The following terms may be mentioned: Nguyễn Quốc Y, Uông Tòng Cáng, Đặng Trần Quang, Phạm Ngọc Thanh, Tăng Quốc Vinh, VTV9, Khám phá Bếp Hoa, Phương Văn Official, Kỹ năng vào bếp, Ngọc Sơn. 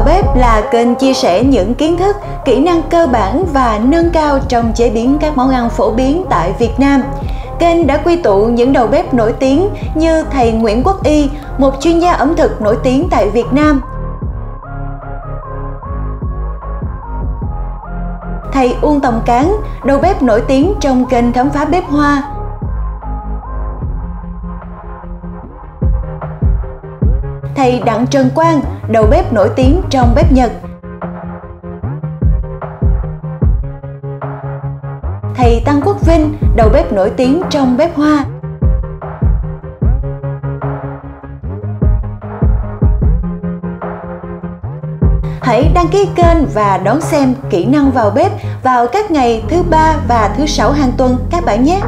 vào bếp là kênh chia sẻ những kiến thức, kỹ năng cơ bản và nâng cao trong chế biến các món ăn phổ biến tại Việt Nam. Kênh đã quy tụ những đầu bếp nổi tiếng như thầy Nguyễn Quốc Y, một chuyên gia ẩm thực nổi tiếng tại Việt Nam. Thầy Uông Tòng Cáng, đầu bếp nổi tiếng trong kênh Khám phá Bếp Hoa. Thầy Đặng Trần Quang, đầu bếp nổi tiếng trong bếp Nhật. Thầy Tăng Quốc Vinh, đầu bếp nổi tiếng trong bếp Hoa. Hãy đăng ký kênh và đón xem Kỹ năng vào bếp vào các ngày thứ 3 và thứ 6 hàng tuần các bạn nhé!